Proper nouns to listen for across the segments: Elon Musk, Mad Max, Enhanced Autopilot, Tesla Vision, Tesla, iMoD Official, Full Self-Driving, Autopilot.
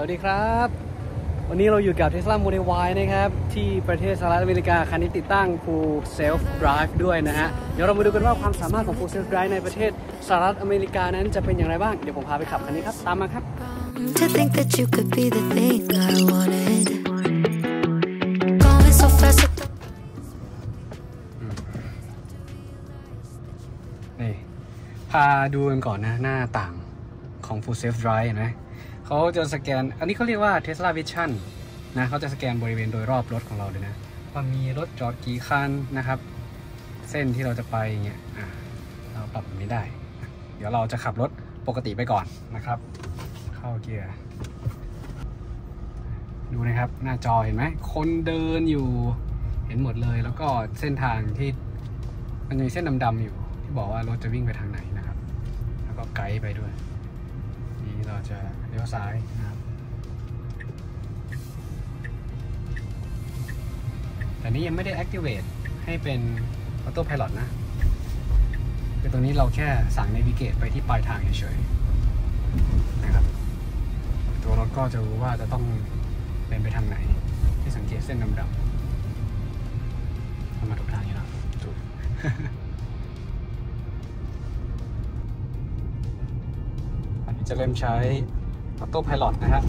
สวัสดีครับวันนี้เราอยู่กับ Tesla Model Y นะครับที่ประเทศสหรัฐอเมริกาคันนี้ติดตั้ง Full Self-Drive ด้วยนะฮะเดี๋ยวเรามาดูกันว่าความสามารถของ Full Self-Drive ในประเทศสหรัฐอเมริกานั้นจะเป็นอย่างไรบ้างเดี๋ยวผมพาไปขับคันนี้ครับตามมาครับ To think that you could be the thing I wanted. Going so fast. นี่พาดูกันก่อนนะหน้าต่างของ Full Self-Drive นะเขาจะสแกนอันนี้เขาเรียกว่า Tesla Vision นะเขาจะสแกนบริเวณโดยรอบรถของเราเลยนะว่ามีรถจอดกี่คันนะครับเส้นที่เราจะไปอย่างเงี้ยเราปรับไม่ได้เดี๋ยวเราจะขับรถปกติไปก่อนนะครับเข้าเกียร์ดูนะครับหน้าจอเห็นไหมคนเดินอยู่เห็นหมดเลยแล้วก็เส้นทางที่มันมีเส้นดำๆอยู่ที่บอกว่ารถจะวิ่งไปทางไหนนะครับแล้วก็ไกด์ไปด้วยเราจะเลี้ยวซ้ายนะครับแต่นี้ยังไม่ได้ activate ให้เป็น Autopilot นะคือตรงนี้เราแค่สั่ง navigate ไปที่ปลายทางเฉยๆนะครับตัวรถก็จะรู้ว่าจะต้องเดินไปทางไหนที่สังเกตเส้นดำๆมาถูกทางอยู่แล้วถูก จะเริ่มใช้ Autopilot นะฮะ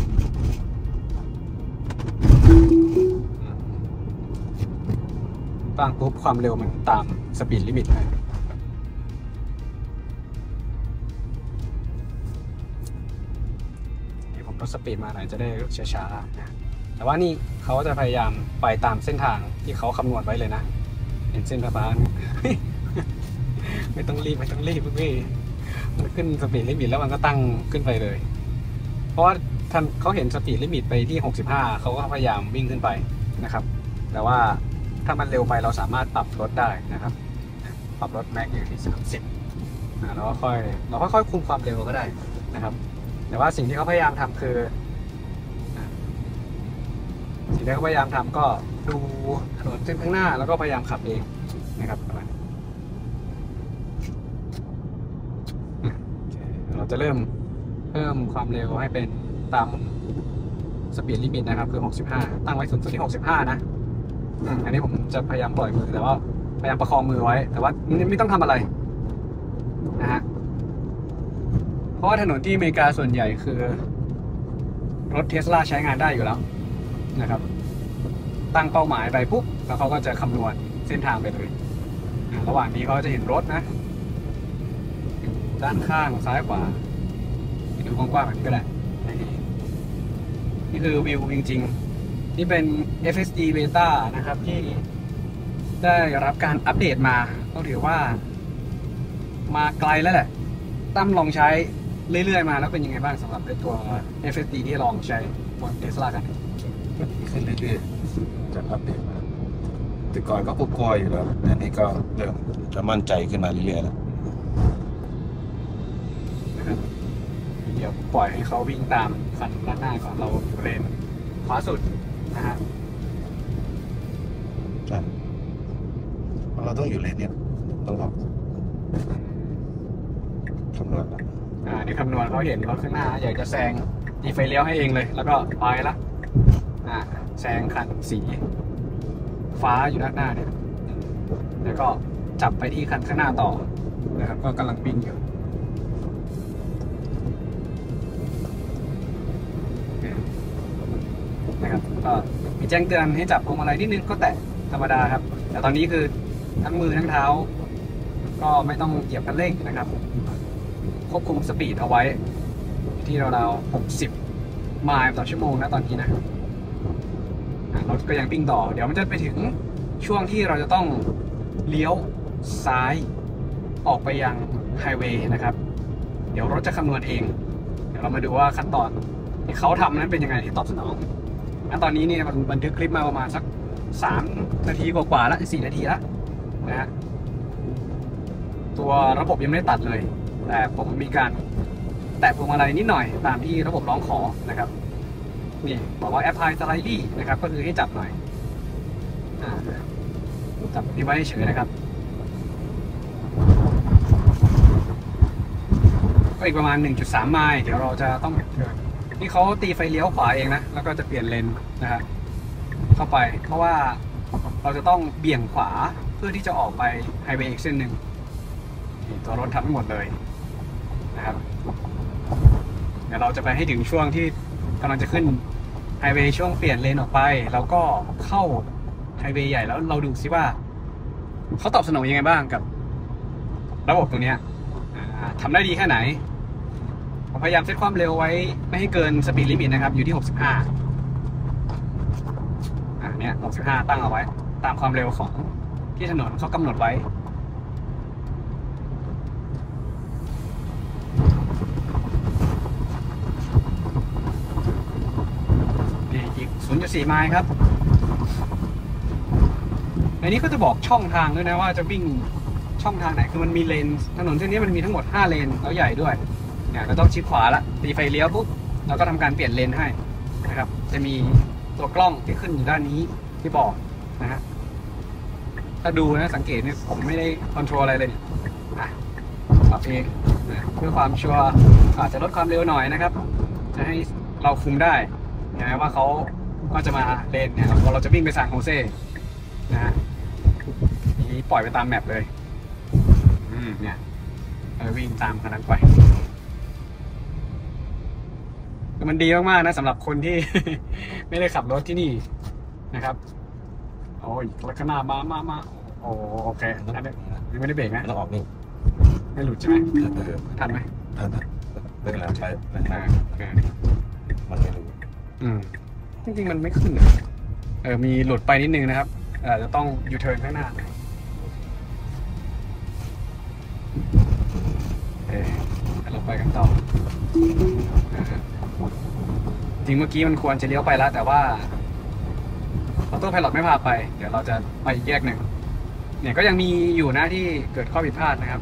ตั้งปุ๊บความเร็วมันตามสปีดลิมิตนะนี่ผมลดสปีดมาหน่อยจะได้ช้าๆนะแต่ว่านี่เขาจะพยายามไปตามเส้นทางที่เขาคำนวณไว้เลยนะเห็นเส้นบ้าน ไม่ต้องรีบพี่ขึ้นสปีดลิมิตแล้วมันก็ตั้งขึ้นไปเลยเพราะว่าท่านเขาเห็นสปีดลิมิตไปที่65เขาก็พยายามวิ่งขึ้นไปนะครับแต่ว่าถ้ามันเร็วไปเราสามารถปรับลดได้นะครับปรับลดแม็กอยู่ที่30แล้วก็เราค่อยคุมความเร็วก็ได้นะครับแต่ว่าสิ่งที่เขาพยายามทำคือสิ่งที่เขาพยายามทำก็ดูถนนเส้นข้างหน้าแล้วก็พยายามขับเองนะครับจะเริ่มเพิ่มความเร็วให้เป็นตามสปีดลิมิตนะครับคือ65ตั้งไว้สูงสุดที่65นะอันนี้ผมจะพยายามปล่อยมือแต่ว่าพยายามประคองมือไว้แต่ว่าไม่ต้องทำอะไรนะฮะเพราะถนนที่อเมริกาส่วนใหญ่คือรถ Tesla ใช้งานได้อยู่แล้วนะครับตั้งเป้าหมายไปปุ๊บแล้วเขาก็จะคำนวณเส้นทางไปเลยระหว่างนี้เขาจะเห็นรถนะด้านข้างซ้ายขวาดูกว้างๆแบบนี้ก็ได้นี่คือวิวจริงๆนี่เป็น FSD Beta นะครับที่ได้รับการอัปเดตมาต้องถือว่ามาไกลแล้วแหละตั้มลองใช้เรื่อยๆมาแล้วเป็นยังไงบ้างสำหรับตัว FSD ที่ลองใช้บน Tesla กันขึ้นเรื่อยๆจะอัปเดตมาแต่ก่อนก็กลัวๆอยู่แล้วอันนี้ก็เริ่มจะมั่นใจขึ้นมาเรื่อยๆแล้วเดี๋ยวปล่อยให้เขาวิ่งตามสันด้านหน้าก่อนเราเรนขวาสุดนะฮะเราต้องอยู่เลนเนี่ยต้องหลอกคำนวณนี่คำนวณเขาเห็นรถข้างหน้าอยากจะแซงดีไฟเลี้ยวให้เองเลยแล้วก็ไปละแซงคันสีฟ้าอยู่ด้านหน้าเนี่ยแล้วก็จับไปที่คันข้างหน้าต่อนะครับก็กำลังวิ่งอยู่นะครับก็มีแจ้งเตือนให้จับพวงมาลัยนิดนึงก็แตะธรรมดาครับแต่ตอนนี้คือทั้งมือทั้งเท้าก็ไม่ต้องเหยียบคันเร่งนะครับควบคุมสปีดเอาไว้ที่ราวๆ60ไมล์ต่อชั่วโมงนะตอนนี้นะรถก็ยังวิ่งต่อเดี๋ยวมันจะไปถึงช่วงที่เราจะต้องเลี้ยวซ้ายออกไปยังไฮเวย์นะครับเดี๋ยวรถจะคำนวณเองเดี๋ยวเรามาดูว่าขั้นตอนที่เขาทำนั้นเป็นยังไงที่ตอบสนองตอนนี้เนี่ยมันบันทึกคลิปมาประมาณสัก3นาทีกว่าๆแล้ว4นาทีแล้วนะฮะตัวระบบยังไม่ได้ตัดเลยแต่ผมมีการแตะพวงมาลัยนิดหน่อยตามที่ระบบร้องขอนะครับนี่บอกว่า apply slightly นะครับก็คือให้จับหน่อยจับดีไว้เฉยนะครับก็อีกประมาณ 1.3 ไมล์เดี๋ยวเราจะต้องเดิน นี่เขาตีไฟเลี้ยวขวาเองนะแล้วก็จะเปลี่ยนเลนนะฮะเข้าไปเพราะว่าเราจะต้องเบี่ยงขวาเพื่อที่จะออกไปไฮเวย์อีกเส้นหนึ่งตัวรถทำทั้งหมดเลยนะครับเดี๋ยวเราจะไปให้ถึงช่วงที่กำลังจะขึ้นไฮเวย์ช่วงเปลี่ยนเลนออกไปแล้วก็เข้าไฮเวย์ใหญ่แล้วเราดูซิว่าเขาตอบสนองยังไงบ้างกับระบบตรงนี้ทำได้ดีแค่ไหนผมพยายามเซตความเร็วไว้ไม่ให้เกินสปีดลิมิตนะครับอยู่ที่65เนี่ย65ตั้งเอาไว้ตามความเร็วของที่ถนนเขากำหนดไว้อีก 0.4 ไมล์ครับในนี้ก็จะบอกช่องทางด้วยนะว่าจะวิ่งช่องทางไหนคือมันมีเลนถนนเส้นนี้มันมีทั้งหมด5เลนแล้วใหญ่ด้วยเนี่ยก็ต้องชิดขวาละตีไฟเลี้ยวปุ๊บแล้วก็ทำการเปลี่ยนเลนให้นะครับจะมีตัวกล้องที่ขึ้นอยู่ด้านนี้ที่บอกนะฮะถ้าดูนะสังเกตเนี่ยผมไม่ได้คอนโทรลอะไรเลยปรับเองเพื่อความชัวร์อาจจะลดความเร็วหน่อยนะครับจะให้เราคุมได้นะว่าเขาก็จะมาเลนเนี่ยเราจะวิ่งไปซานโฮเซ่นะฮะนี่ปล่อยไปตามแมปเลยเนี่ยวิ่งตามกันนั้นไปมันดีมากๆนะสำหรับคนที่ ไม่ได้ขับรถที่นี่นะครับโอ้ยรถข้างหน้ามาโอเคไม่ได้เบรกนะต้องออกนี่ไม่หลุดใช่ไหมทันไหมทันเดินหลังไปมันไม่หลุดจริงๆมันไม่ขึ้นมีหลุดไปนิดนึงนะครับจะต้องยูเทิร์นข้างหน้าเราไปกันต่อจริงเมื่อกี้มันควรจะเลี้ยวไปแล้วแต่ว่าออโต้ไพลอตไม่พาไปเดี๋ยวเราจะไปอีกแยกหนึ่งเนี่ยก็ยังมีอยู่นะที่เกิดข้อผิดพลาดนะครับ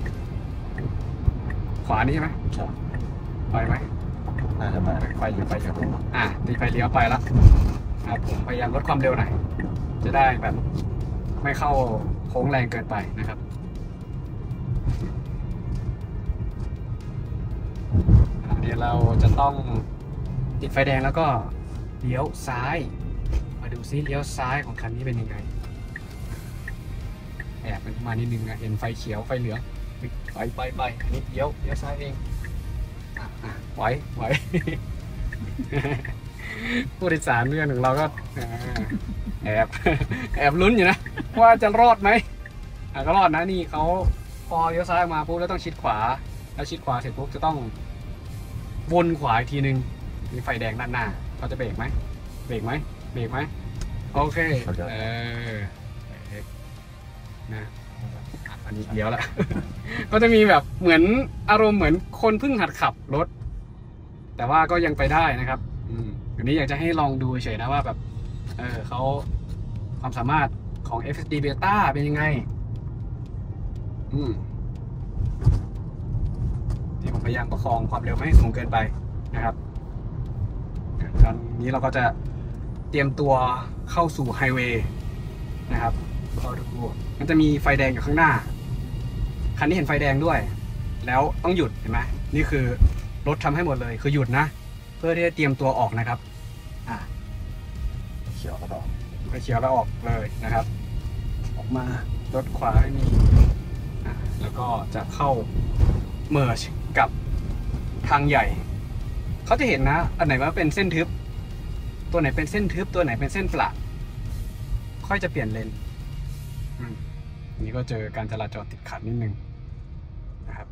ขวานี่ใช่ไหมไปไหมไปอยู่ตีไฟเลี้ยวไปแล้วครับผมพยายามลดความเร็วหน่อยจะได้แบบไม่เข้าโค้งแรงเกินไปนะครับเดี๋ยวเราจะต้องติดไฟแดงแล้วก็เลี้ยวซ้ายมาดูซิเลี้ยวซ้ายของคันนี้เป็นยังไงแอบมันมานิดนึงนะเห็นไฟเขียวไฟเหลืองไปนิดเลี้ยวซ้ายเองไหว ผู้โดยสารเพื่อนของเราก็แอบลุ้นอยู่นะว่าจะรอดไหมก็รอดนะนี่เขาพอเลี้ยวซ้ายมาปุ๊บแล้วต้องชิดขวาแล้วชิดขวาเสร็จปุ๊บจะต้องวนขวาอีกทีนึงมีไฟแดงด้านหน้าเขาจะเบรกไหมโอเคนะอันนี้เดี๋ยวละก็จะมีแบบเหมือนอารมณ์เหมือนคนเพิ่งหัดขับรถแต่ว่าก็ยังไปได้นะครับอันนี้อยากจะให้ลองดูเฉยนะว่าแบบเขาความสามารถของ FSD Beta เป็นยังไงที่ผมพยายามประคองความเร็วไม่ให้สูงเกินไปนะครับตอนนี้เราก็จะเตรียมตัวเข้าสู่ไฮเวย์นะครับก็ดูมันจะมีไฟแดงอยู่ข้างหน้าคันนี้เห็นไฟแดงด้วยแล้วต้องหยุดเห็นไหมนี่คือรถทำให้หมดเลยคือหยุดนะเพื่อที่จะเตรียมตัวออกนะครับเขียวแล้วออกเขียวแล้วออกเลยนะครับออกมารถขวาให้มีแล้วก็จะเข้าเมิร์จกับทางใหญ่เขาจะเห็นนะอันไหนว่าเป็นเส้นทึบตัวไหนเป็นเส้นทึบตัวไหนเป็นเส้นปละค่อยจะเปลี่ยนเลนนี่ก็เจอการจราจรติดขัดนิดนึงนะครับ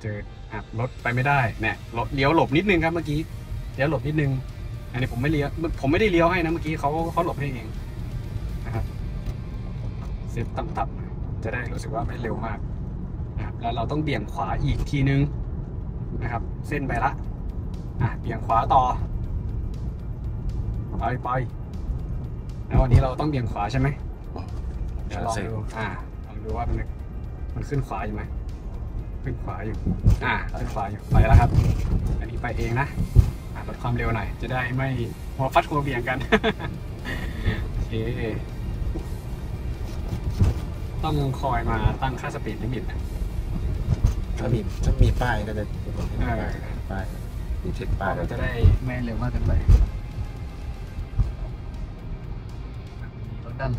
เจอรถไปไม่ได้เนี่ยเลี้ยวหลบนิดนึงครับเมื่อกี้เลี้ยวหลบนิดนึงอันนี้ผมไม่ได้เลี้ยวให้นะเมื่อกี้เขาหลบให้เองนะครับเซฟต่ำๆจะได้รู้สึกว่าไม่เร็วมากแล้วเราต้องเบี่ยงขวาอีกทีนึงนะครับเส้นไปละเบี่ยงขวาต่อไปแล้ววันนี้เราต้องเบี่ยงขวาใช่ไหมเดี๋ยวลองดูว่ามันขึ้นขวาอยู่ไหมขึ้นขวาอยู่ขึ้นขวาอยู่ไปแล้วครับอันนี้ไปเองนะลดความเร็วหน่อยจะได้ไม่หัวฟัดหัวเบี่ยงกันโอเคต้องคอยมาตั้งค่าสปีดลิมิต ถ้ามีป้ายก็จะป้ายมีเช็คป้ายก็จะได้แม่นเร็วมากขึ้นไปรถด้าน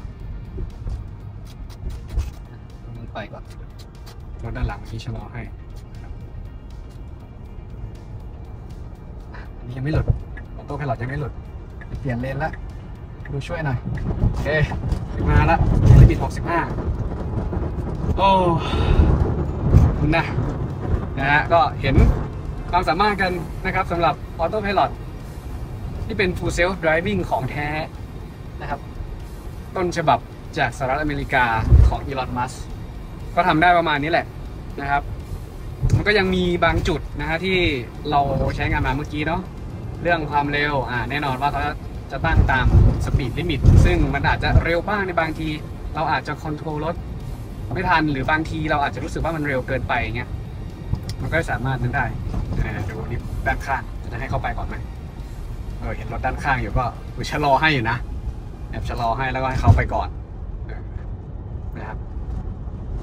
มึงไปก่อนรถด้านหลังที่ชะลอให้นี่ยังไม่หลุดโต้แพลอตยังไม่หลุดเปลี่ยนเลนละดูช่วยหน่อยโอเคมาละลิมิต65โอ้คุณนะฮะก็เห็นความสามารถกันนะครับสำหรับ Autopilot ที่เป็น Full Self-Driving ของแท้นะครับต้นฉบับจากสหรัฐอเมริกาของอีลอน มัสก์ก็ทำได้ประมาณนี้แหละนะครับมันก็ยังมีบางจุดนะฮะที่เราใช้งานมาเมื่อกี้เนาะเรื่องความเร็วแน่นอนว่าเขาจะตั้งตามสปีดลิมิตซึ่งมันอาจจะเร็วบ้างในบางทีเราอาจจะคอนโทรลรถไม่ทันหรือบางทีเราอาจจะรู้สึกว่ามันเร็วเกินไปเงี้ยมันก็สามารถนั้นได้ดูนี่ด้านข้างจะให้เข้าไปก่อนไหมเห็นรถด้านข้างอยู่ก็ชะลอให้อยู่นะแอบชะลอให้แล้วก็ให้เข้าไปก่อนนะครับ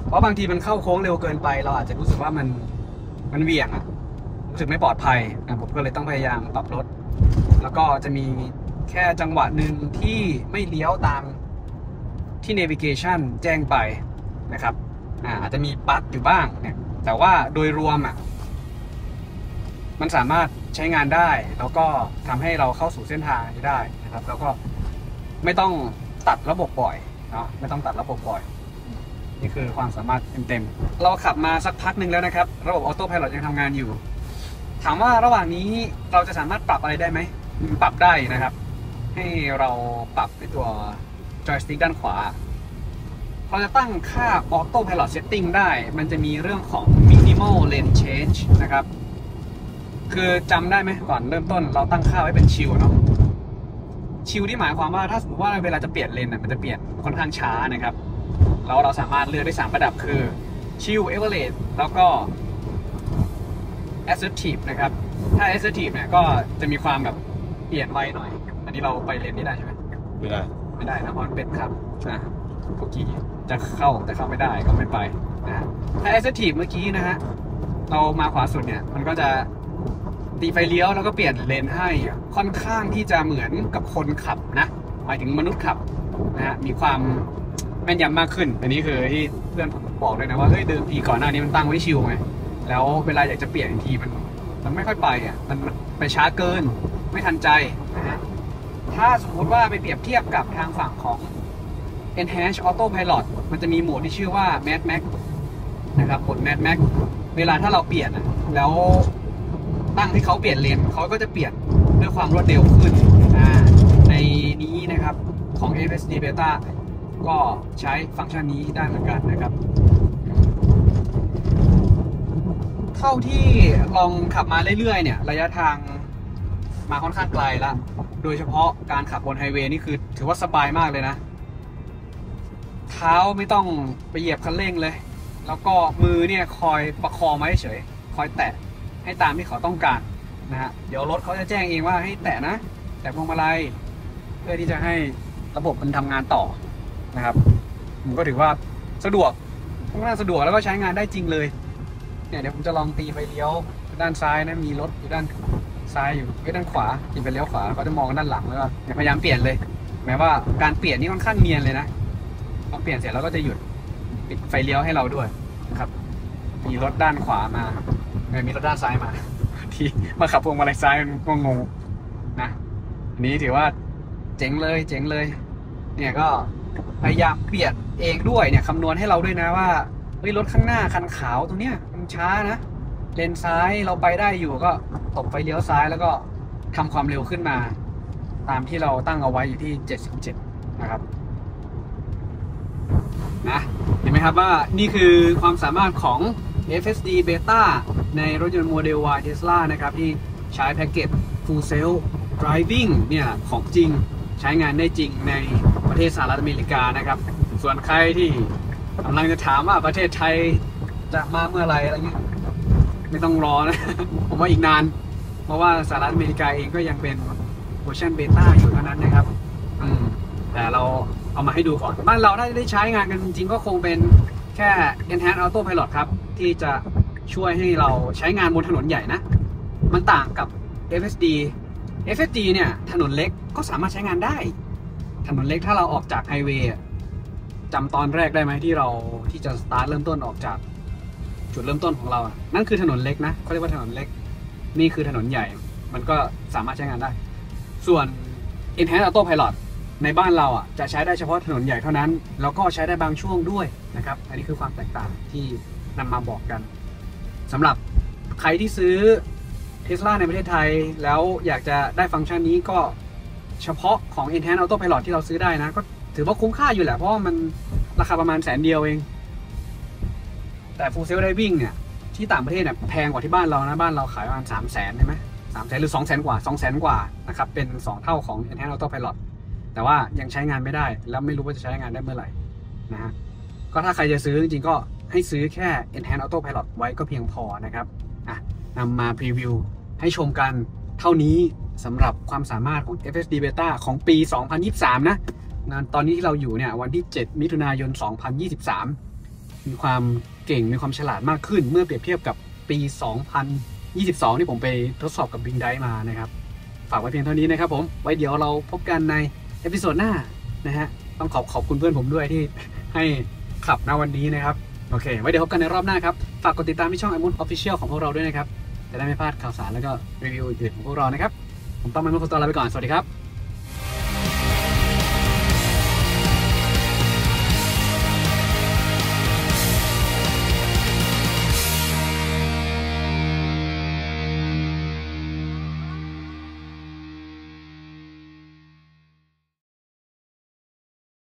เพราะบางทีมันเข้าโค้งเร็วเกินไปเราอาจจะรู้สึกว่ามันเวี่ยงรู้สึกไม่ปลอดภัยผมก็เลยต้องพยายามปรับรถแล้วก็จะมีแค่จังหวะหนึ่งที่ไม่เลี้ยวตามที่ navigation แจ้งไปนะครับอาจจะมีบั๊กอยู่บ้างเนี่ยแต่ว่าโดยรวมมันสามารถใช้งานได้แล้วก็ทำให้เราเข้าสู่เส้นทางได้นะครับแล้วก็ไม่ต้องตัดระบบบ่อยเนาะไม่ต้องตัดระบบบ่อยนี่คือความสามารถเต็มๆเราขับมาสักพักหนึ่งแล้วนะครับระบบ Autopilot ยังทำงานอยู่ถามว่าระหว่างนี้เราจะสามารถปรับอะไรได้ไหมปรับได้นะครับให้เราปรับในตัวจอยสติ๊กด้านขวาเราจะตั้งค่า Autopilot Setting ได้มันจะมีเรื่องของ Minimal Lane Change นะครับคือจำได้ไหมก่อนเริ่มต้นเราตั้งค่าไว้เป็นชิลเนาะชิลที่หมายความว่าถ้าสมมติว่าเวลาจะเปลี่ยนเลนมันจะเปลี่ยนค่อนข้างช้านะครับแล้วเราสามารถเลือกได้3ระดับคือชิล Average แล้วก็ Assertive นะครับถ้า Assertive เนี่ยก็จะมีความแบบเปลี่ยนไวหน่อยอันนี้เราไปเลนนี้ได้ใช่ไหมไม่ได้นะเพราะมันเป็นครับพวกกี้จะเข้าแต่เข้าไม่ได้ก็ไม่ไปนะถ้า Assertive เมื่อกี้นะฮะเรามาขวาสุดเนี่ยมันก็จะตีไฟเลี้ยวแล้วก็เปลี่ยนเลนให้ค่อนข้างที่จะเหมือนกับคนขับนะหมายถึงมนุษย์ขับนะฮะมีความแม่นยำมากขึ้นอันนี้คือที่เพื่อนผมบอกเลยนะว่าเฮ้ยเดิมทีก่อนหน้านี้มันตั้งไว้ชิลไงแล้วเวลาอยากจะเปลี่ยนทีมันไม่ค่อยไปมันไปช้าเกินไม่ทันใจนะฮะถ้าสมมติว่าไปเปรียบเทียบกับทางฝั่งของEnhanced Autopilot มันจะมีโหมดที่ชื่อว่า Mad Max นะครับโหมด Mad Max เวลาถ้าเราเปลี่ยนแล้วตั้งที่เขาเปลี่ยนเลนเขาก็จะเปลี่ยนด้วยความรวดเร็วขึ้นในนี้นะครับของ FSD Beta ก็ใช้ฟังก์ชันนี้ได้เหมือนกันนะครับเท่าที่ลองขับมาเรื่อยๆเนี่ยระยะทางมาค่อนข้างไกลละโดยเฉพาะการขับบนไฮเวย์นี่คือถือว่าสบายมากเลยนะเท้าไม่ต้องไปเหยียบคันเร่งเลยแล้วก็มือเนี่ยคอยประคองไว้เฉยคอยแตะให้ตามที่เขาต้องการนะฮะเดี๋ยวรถเขาจะแจ้งเองว่าให้แตะนะแต่พวงมาลัยเพื่อที่จะให้ระบบมันทำงานต่อนะครับผมก็ถือว่าสะดวกค่อนข้างสะดวกแล้วก็ใช้งานได้จริงเลยเนี่ยเดี๋ยวผมจะลองตีไฟเลี้ยวด้านซ้ายนะมีรถอยู่ด้านซ้ายอยู่ด้านขวาตีไปเลี้ยวขวาเขาจะมองด้านหลังแล้วก็พยายามเปลี่ยนเลยแม้ว่าการเปลี่ยนนี่ค่อนข้างเนียนเลยนะเปลี่ยนเสร็จแล้วก็จะหยุดปิดไฟเลี้ยวให้เราด้วยนะครับมีรถด้านขวามามีรถด้านซ้ายมาที่มาขับพวงมาลัยซ้ายมันก็งงนะอันนี้ถือว่าเจ๋งเลยเนี่ยก็พยายามเปลี่ยนเองด้วยเนี่ยคำนวณให้เราด้วยนะว่ารถข้างหน้าคันขาวตรงเนี้ยมันช้านะเลนซ้ายเราไปได้อยู่ก็ตบไฟเลี้ยวซ้ายแล้วก็ทำความเร็วขึ้นมาตามที่เราตั้งเอาไว้อยู่ที่77นะครับนะเห็นไหมครับว่านี่คือความสามารถของ FSD Beta ในรถยนต์โมเดล Y Tesla นะครับที่ใช้แพ็กเกจ Full Self Driving เนี่ยของจริงใช้งานได้จริงในประเทศสหรัฐอเมริกานะครับส่วนใครที่กำลังจะถามว่าประเทศไทยจะมาเมื่อไหร่อะไรเงี้ยไม่ต้องรอนะ ผมว่าอีกนานเพราะว่าสหรัฐอเมริกาเองก็ยังเป็นเวอร์ชัน Beta อยู่เท่านั้นนะครับแต่เราเอามาให้ดูก่อนบ้านเราถ้าได้ใช้งานกันจริงๆก็คงเป็นแค่ Enhanced Autopilot ครับที่จะ ช่วยให้เราใช้งานบนถนนใหญ่นะมันต่างกับ FSD เนี่ยถนนเล็กก็สามารถใช้งานได้ถนนเล็กถ้าเราออกจากไฮเวย์จำตอนแรกได้ไหมที่จะสตาร์ทเริ่มต้นออกจากจุดเริ่มต้นของเรานั่นคือถนนเล็กนะเขาเรียกว่าถนนเล็กนี่คือถนนใหญ่มันก็สามารถใช้งานได้ส่วน Enhanced Autopilot ในบ้านเราอ่ะจะใช้ได้เฉพาะถนนใหญ่เท่านั้นแล้วก็ใช้ได้บางช่วงด้วยนะครับอันนี้คือความแตกต่างที่นำมาบอกกันสำหรับใครที่ซื้อ Tesla ในประเทศไทยแล้วอยากจะได้ฟังก์ชันนี้ก็เฉพาะของ Enhanced Autopilot ที่เราซื้อได้นะก็ถือว่าคุ้มค่าอยู่แหละเพราะมันราคาประมาณ100,000 เดียวเองแต่ Full Self-Driving เนี่ยที่ต่างประเทศเนี่ยแพงกว่าที่บ้านเรานะบ้านเราขายประมาณ 300,000 ใช่ไหม 300,000 หรือ 200,000 กว่า 200,000 กว่านะครับเป็น2เท่าของ Enhanced Autopilot แต่ว่ายังใช้งานไม่ได้แล้วไม่รู้ว่าจะใช้งานได้เมื่อไหร่นะฮะก็ถ้าใครจะซื้อจริงๆก็ให้ซื้อแค่ Enhanced Autopilot ไว้ก็เพียงพอนะครับนำมาพรีวิวให้ชมกันเท่านี้สำหรับความสามารถของ FSD Beta ของปี 2023 นะตอนนี้ที่เราอยู่เนี่ยวันที่ 7 มิถุนายน 2023 มีความเก่งมีความฉลาดมากขึ้นเมื่อเปรียบเทียบกับปี 2022 ที่ผมไปทดสอบกับบิงไดมานะครับฝากไว้เพียงเท่านี้นะครับผมไว้เดี๋ยวเราพบกันในเอพิโซดหน้านะฮะต้องขอบคุณเพื่อนผมด้วยที่ให้ขับณวันนี้นะครับโอเคไว้เดี๋ยวพบกันในรอบหน้าครับฝากกดติดตามที่ช่อง iMood Official ของพวกเราด้วยนะครับจะได้ไม่พลาดข่าวสารแล้วก็รีวิวอื่นๆของพวกเรานะครับผมต้องมาโมโคตอลาไปก่อนสวัสดีครับ